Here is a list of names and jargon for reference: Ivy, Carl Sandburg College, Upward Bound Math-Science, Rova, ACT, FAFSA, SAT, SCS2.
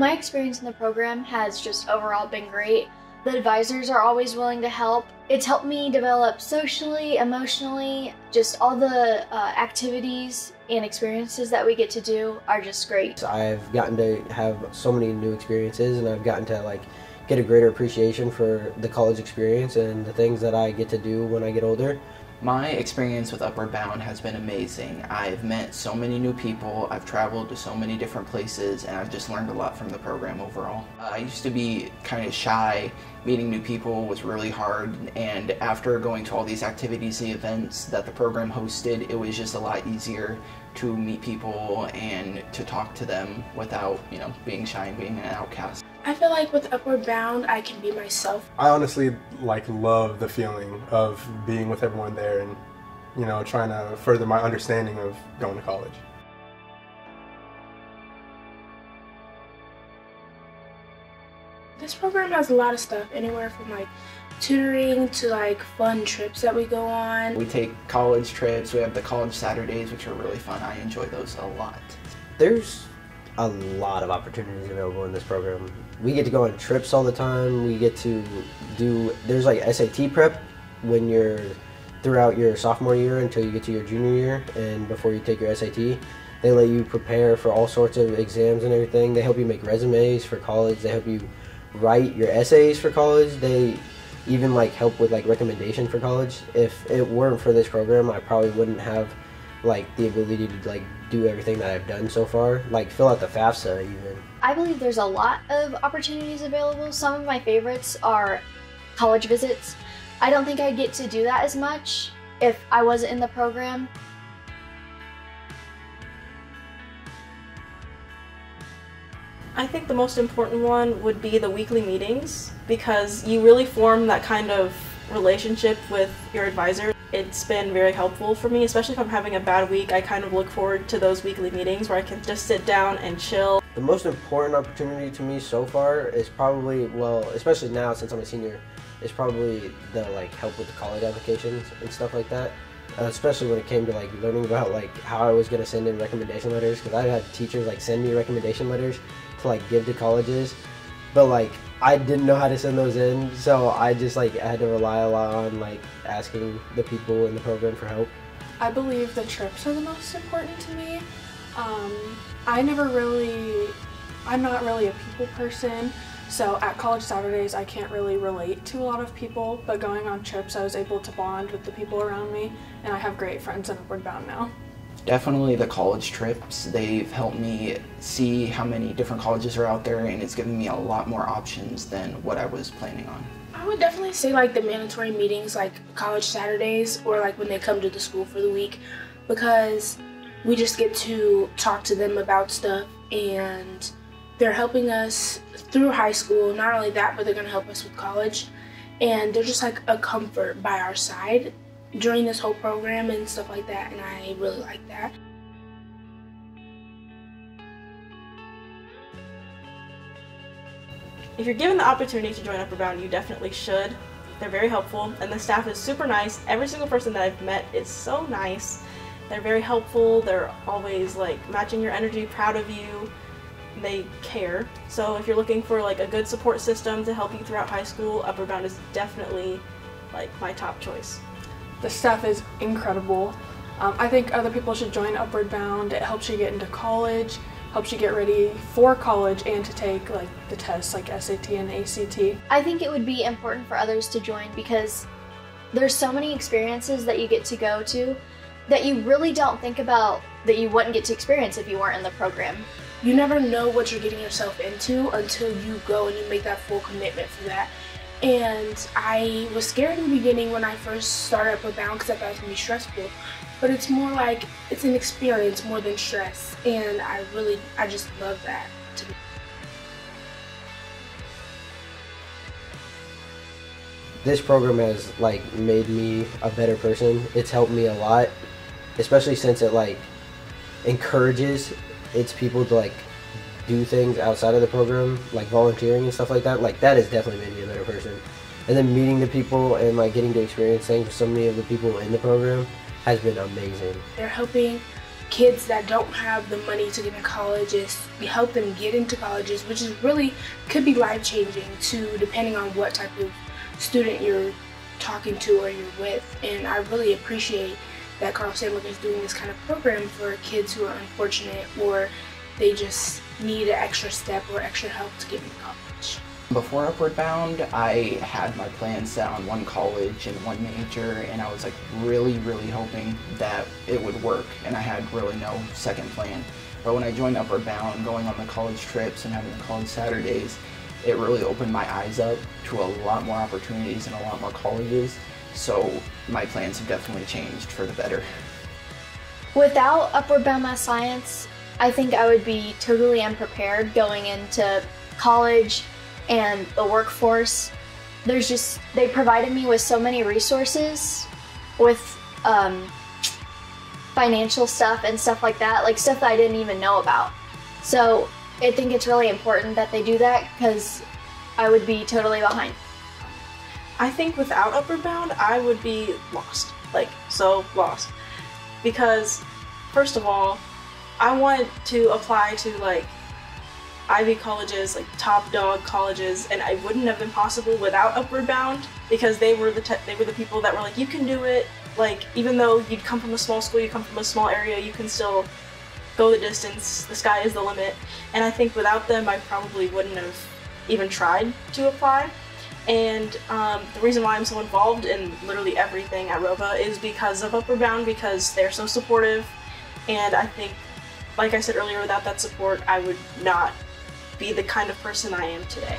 My experience in the program has just overall been great. The advisors are always willing to help. It's helped me develop socially, emotionally, just all the activities and experiences that we get to do are just great. I've gotten to have so many new experiences, and I've gotten to get a greater appreciation for the college experience and the things that I get to do when I get older. My experience with Upward Bound has been amazing. I've met so many new people, I've traveled to so many different places, and I've just learned a lot from the program overall. I used to be kind of shy. Meeting new people was really hard, and after going to all these activities and events that the program hosted, it was just a lot easier to meet people and to talk to them without, you know, being shy and being an outcast. I feel like with Upward Bound, I can be myself. I honestly love the feeling of being with everyone there and, you know, trying to further my understanding of going to college. This program has a lot of stuff, anywhere from tutoring to fun trips that we go on. We take college trips, we have the college Saturdays, which are really fun. I enjoy those a lot. There's a lot of opportunities available in this program. We get to go on trips all the time. We get to do, there's SAT prep when you're throughout your sophomore year until you get to your junior year, and before you take your SAT. They let you prepare for all sorts of exams and everything. They help you make resumes for college. They help you write your essays for college. They even help with recommendation for college. If it weren't for this program, I probably wouldn't have the ability to do everything that I've done so far, fill out the FAFSA even. I believe there's a lot of opportunities available. Some of my favorites are college visits. I don't think I'd get to do that as much if I wasn't in the program. I think the most important one would be the weekly meetings, because you really form that kind of relationship with your advisor. It's been very helpful for me, especially if I'm having a bad week. I kind of look forward to those weekly meetings where I can just sit down and chill. The most important opportunity to me so far is probably, well, especially now since I'm a senior, is probably the help with the college applications and stuff like that. Especially when it came to learning about how I was going to send in recommendation letters, because I had teachers send me recommendation letters to give to colleges, but I didn't know how to send those in, so I just I had to rely a lot on asking the people in the program for help. I believe the trips are the most important to me. I'm not really a people person, so at College Saturdays I can't really relate to a lot of people, but going on trips I was able to bond with the people around me, and I have great friends in Upward Bound now. Definitely the college trips. They've helped me see how many different colleges are out there, and it's given me a lot more options than what I was planning on. I would definitely say the mandatory meetings like College Saturdays, or when they come to the school for the week, because we just get to talk to them about stuff, and they're helping us through high school. Not only that, but they're going to help us with college, and they're just a comfort by our side during this whole program and stuff like that, and I really like that. If you're given the opportunity to join Upward Bound, you definitely should. They're very helpful, and the staff is super nice. Every single person that I've met is so nice. They're very helpful. They're always matching your energy, proud of you. They care. So if you're looking for a good support system to help you throughout high school, Upward Bound is definitely my top choice. The staff is incredible. I think other people should join Upward Bound. It helps you get into college, helps you get ready for college, and to take the tests like SAT and ACT. I think it would be important for others to join, because there's so many experiences that you get to go to that you really don't think about, that you wouldn't get to experience if you weren't in the program. You never know what you're getting yourself into until you go and you make that full commitment for that. And I was scared in the beginning when I first started Upward Bound, because I thought it was going to be stressful. But it's more it's an experience more than stress, and I just love that. This program has made me a better person. It's helped me a lot, especially since it encourages its people to do things outside of the program, volunteering and stuff like that. That has definitely made me a better person. And then meeting the people and getting to experience things with so many of the people in the program has been amazing. They're helping kids that don't have the money to get into colleges, we help them get into colleges, which is really could be life-changing too, depending on what type of student you're talking to or you're with. And I really appreciate that Carl Sandburg is doing this kind of program for kids who are unfortunate or they just need an extra step or extra help to get into college. Before Upward Bound, I had my plans set on one college and one major, and I was like really hoping that it would work, and I had really no second plan. But when I joined Upward Bound, going on the college trips and having the college Saturdays, it really opened my eyes up to a lot more opportunities and a lot more colleges, so my plans have definitely changed for the better. Without Upward Bound Math-Science, I think I would be totally unprepared going into college and the workforce. There's just, they provided me with so many resources with financial stuff and stuff like that, like stuff that I didn't even know about. So I think it's really important that they do that because I would be totally behind. I think without Upward Bound, I would be lost, like so lost. Because first of all, I want to apply to like Ivy colleges, like top dog colleges, and I wouldn't have been possible without Upward Bound because they were the people that were like, you can do it. Like, even though you'd come from a small school, you come from a small area, you can still go the distance. The sky is the limit. And I think without them, I probably wouldn't have even tried to apply. And the reason why I'm so involved in literally everything at Rova is because of Upward Bound, because they're so supportive. And I think, like I said earlier, without that support, I would not be the kind of person I am today.